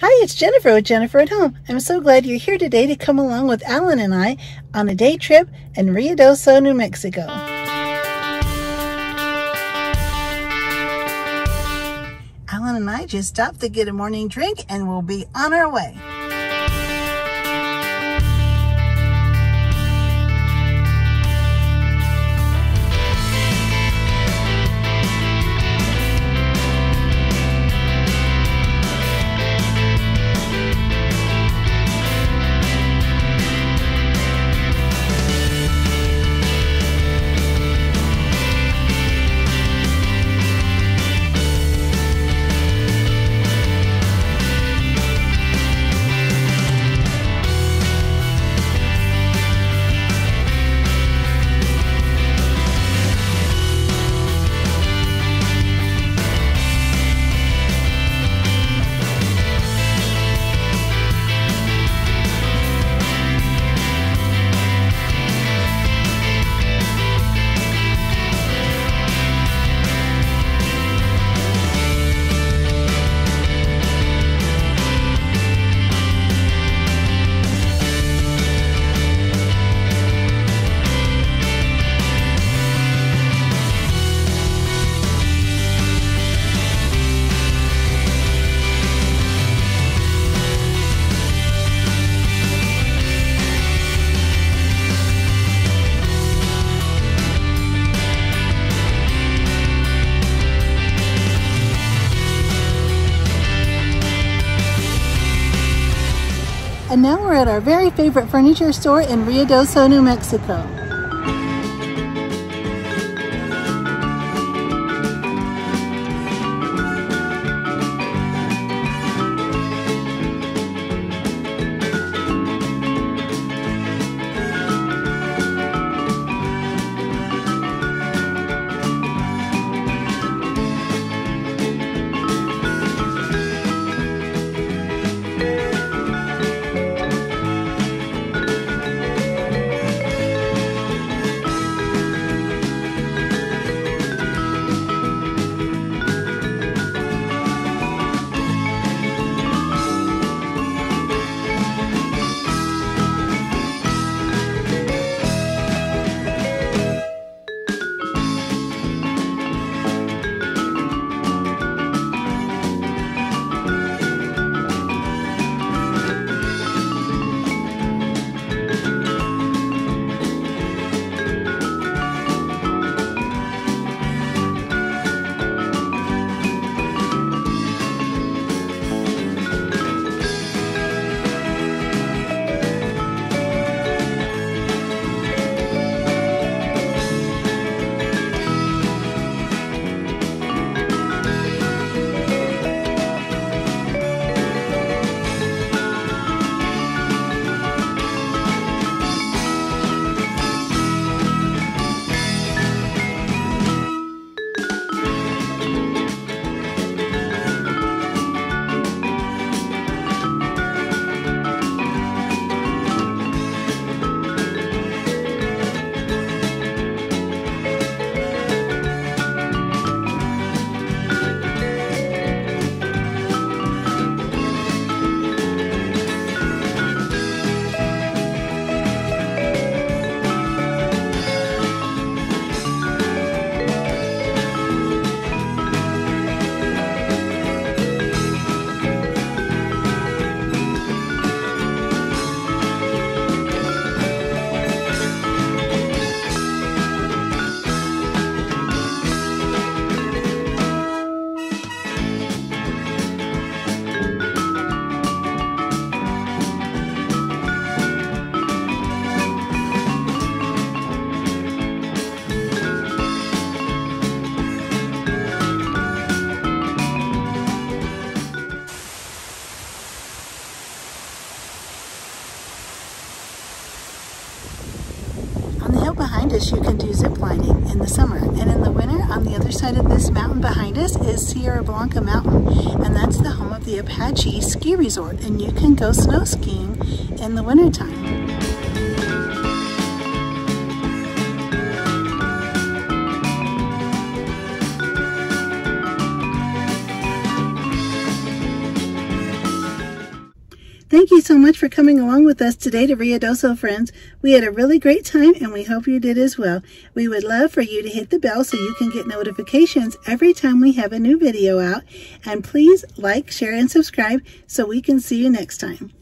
Hi, it's Jennifer with Jennifer at Home. I'm so glad you're here today to come along with Alan and I on a day trip in Ruidoso, New Mexico. Alan and I just stopped to get a morning drink and we'll be on our way. And now we're at our very favorite furniture store in Ruidoso, New Mexico. Behind us you can do zip lining in the summer, and in the winter on the other side of this mountain behind us is Sierra Blanca Mountain, and that's the home of the Apache Ski Resort, and you can go snow skiing in the wintertime. Thank you so much for coming along with us today to Ruidoso, friends. We had a really great time and we hope you did as well. We would love for you to hit the bell so you can get notifications every time we have a new video out. And please like, share, and subscribe so we can see you next time.